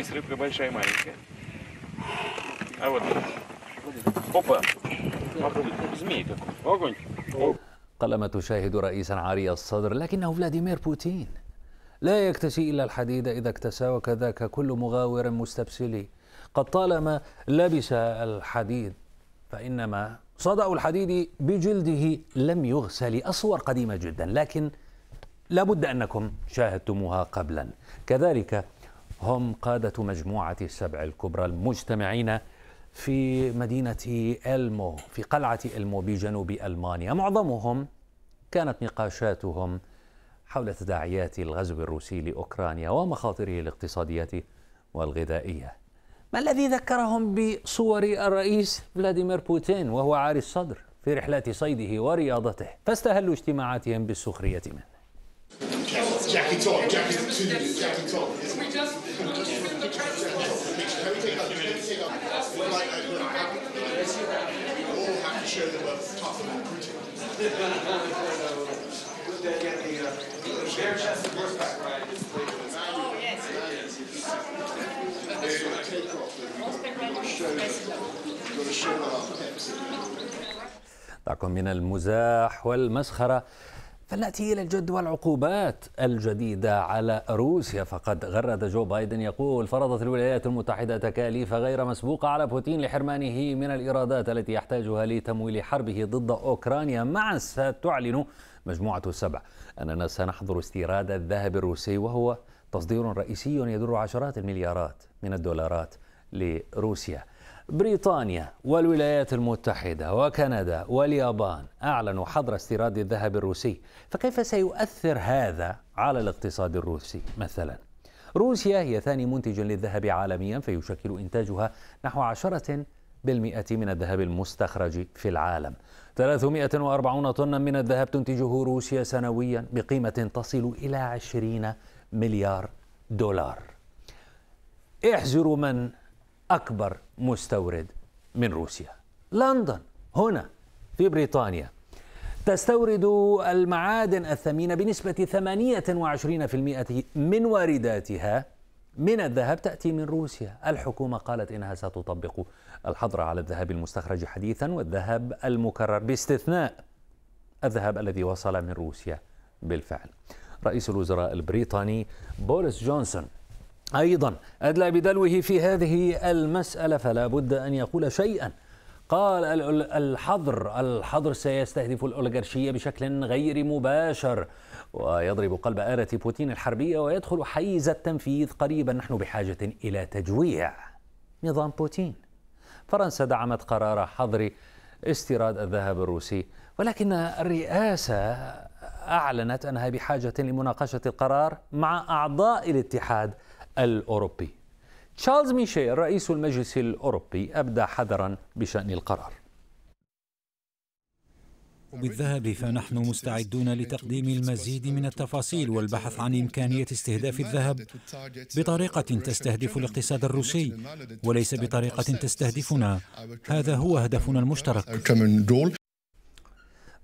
رئيس ريبلي باي شاي معي أول أوبا زميلك أوغن. قلما تشاهد رئيسا عاري الصدر لكنه فلاديمير بوتين لا يكتسي إلا الحديد إذا اكتسى، وكذاك كل مغاور مستبسل. قد طالما لبس الحديد فإنما صدأ الحديد بجلده لم يغسل. أصور قديمة جدا لكن لابد أنكم شاهدتموها قبلا. كذلك هم قادة مجموعة السبع الكبرى المجتمعين في مدينة إلمو، في قلعة إلمو بجنوب ألمانيا. معظمهم كانت نقاشاتهم حول تداعيات الغزو الروسي لأوكرانيا ومخاطره الاقتصادية والغذائية. ما الذي ذكرهم بصور الرئيس فلاديمير بوتين وهو عاري الصدر في رحلات صيده ورياضته؟ فاستهلوا اجتماعاتهم بالسخرية منه. دعكم من المزاح والمسخرة فلنأتي إلى الجد والعقوبات الجديدة على روسيا. فقد غرد جو بايدن يقول فرضت الولايات المتحدة تكاليف غير مسبوقة على بوتين لحرمانه من الإيرادات التي يحتاجها لتمويل حربه ضد أوكرانيا. معا ستعلن مجموعة السبع أننا سنحظر استيراد الذهب الروسي، وهو تصدير رئيسي يدر عشرات المليارات من الدولارات لروسيا. بريطانيا والولايات المتحدة وكندا واليابان أعلنوا حظر استيراد الذهب الروسي، فكيف سيؤثر هذا على الاقتصاد الروسي؟ مثلا روسيا هي ثاني منتج للذهب عالميا، فيشكل إنتاجها نحو 10% من الذهب المستخرج في العالم. 340 طنا من الذهب تنتجه روسيا سنويا بقيمة تصل إلى 20 مليار دولار. احزر من أكبر مستورد من روسيا؟ لندن هنا في بريطانيا تستورد المعادن الثمينة بنسبة 28% من وارداتها من الذهب تأتي من روسيا. الحكومة قالت إنها ستطبق الحظر على الذهب المستخرج حديثا والذهب المكرر باستثناء الذهب الذي وصل من روسيا بالفعل. رئيس الوزراء البريطاني بوريس جونسون أيضا أدلى بدلوه في هذه المسألة، فلا بد أن يقول شيئا. قال الحظر سيستهدف الأوليغارشية بشكل غير مباشر ويضرب قلب آلة بوتين الحربية ويدخل حيز التنفيذ قريبا. نحن بحاجة إلى تجويع نظام بوتين. فرنسا دعمت قرار حظر استيراد الذهب الروسي، ولكن الرئاسة أعلنت أنها بحاجة لمناقشة القرار مع أعضاء الاتحاد الأوروبي. تشارلز ميشيل رئيس المجلس الأوروبي أبدى حذرا بشأن القرار. بالذهب فنحن مستعدون لتقديم المزيد من التفاصيل والبحث عن إمكانية استهداف الذهب بطريقة تستهدف الاقتصاد الروسي وليس بطريقة تستهدفنا. هذا هو هدفنا المشترك.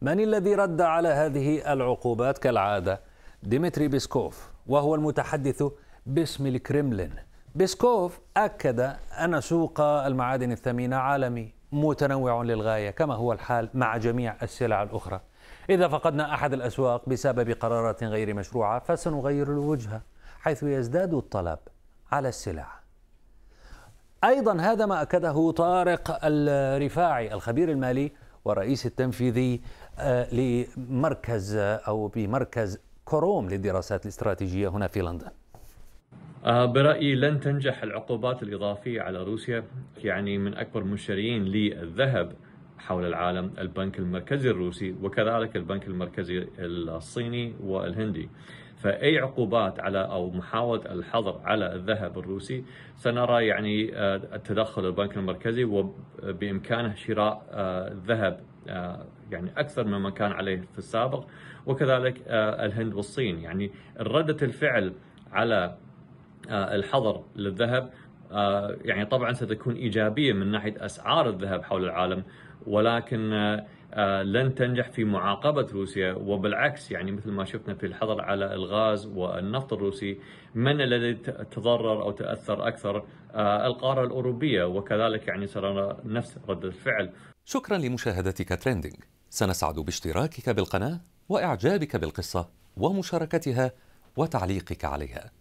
من الذي رد على هذه العقوبات؟ كالعادة ديمتري بيسكوف وهو المتحدث باسم الكرملين. بيسكوف أكد أن سوق المعادن الثمينة عالمي متنوع للغاية كما هو الحال مع جميع السلع الأخرى. إذا فقدنا أحد الأسواق بسبب قرارات غير مشروعة فسنغير الوجهة حيث يزداد الطلب على السلع. أيضا هذا ما أكده طارق الرفاعي الخبير المالي والرئيس التنفيذي لمركز أو بمركز كوروم للدراسات الاستراتيجية هنا في لندن. برأيي لن تنجح العقوبات الإضافية على روسيا. يعني من أكبر المشترين للذهب حول العالم البنك المركزي الروسي وكذلك البنك المركزي الصيني والهندي، فأي عقوبات على أو محاولة الحظر على الذهب الروسي سنرى التدخل البنك المركزي وبإمكانه شراء ذهب أكثر مما كان عليه في السابق، وكذلك الهند والصين. ردة الفعل على الحظر للذهب طبعا ستكون إيجابية من ناحية أسعار الذهب حول العالم، ولكن لن تنجح في معاقبة روسيا، وبالعكس يعني مثل ما شفنا في الحظر على الغاز والنفط الروسي من الذي تضرر أو تأثر أكثر؟ القارة الأوروبية، وكذلك يعني سنرى نفس ردة الفعل. شكرا لمشاهدتك تريندينج، سنسعد باشتراكك بالقناة وإعجابك بالقصة ومشاركتها وتعليقك عليها.